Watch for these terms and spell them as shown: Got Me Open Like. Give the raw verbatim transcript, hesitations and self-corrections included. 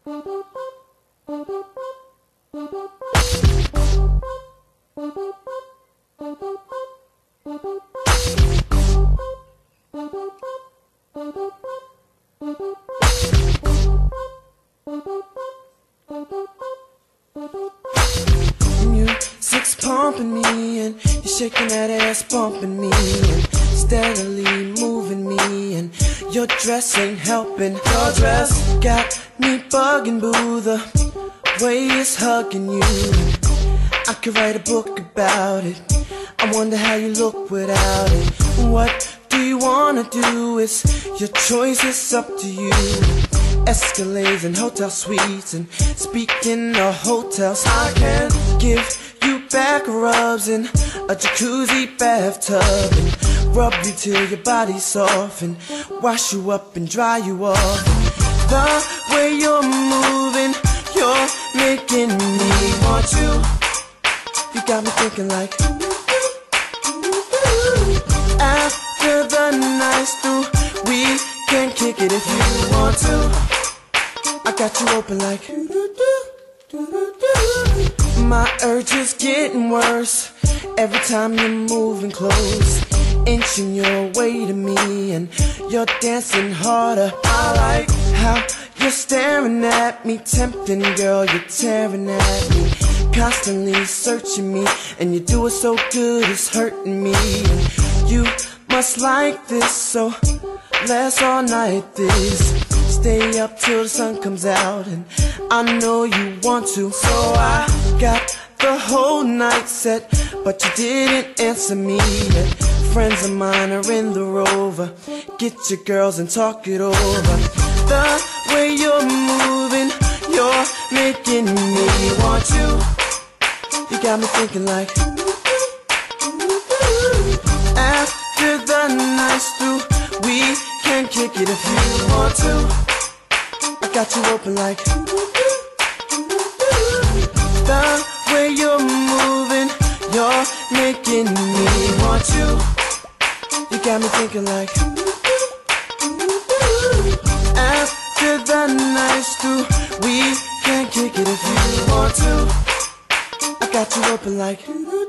Music's pumping me and you're shaking that ass, bumping me and steadily moving me, and your dress ain't helping. Your dress got me bugging, boo, the way it's hugging you. I could write a book about it. I wonder how you look without it. What do you wanna do? It's your choice, it's up to you. Escalades and hotel suites and speaking of hotels, I can give you back rubs in a jacuzzi bathtub and rub you till your body's soft and wash you up and dry you off. The way you're moving, you're making me want you. You got me thinking like, after the night's through, we can kick it if you want to. I got you open like, my urge is getting worse every time you're moving close, inching your way to me and you're dancing harder. I like how you're staring at me, tempting girl, you're tearing at me, constantly searching me, and you do it so good it's hurting me. And you must like this, so last all night this, stay up till the sun comes out, and I know you want to. So I got the whole night set, but you didn't answer me yet. Friends of mine are in the Rover, get your girls and talk it over. The way you're moving, you're making me want you. You got me thinking like, after the night's through, we can kick it if you want to. I got you open like, the way you're moving, you're making me want you. Got me thinking like, after the night's through, we can kick it if you want to. I got you open like.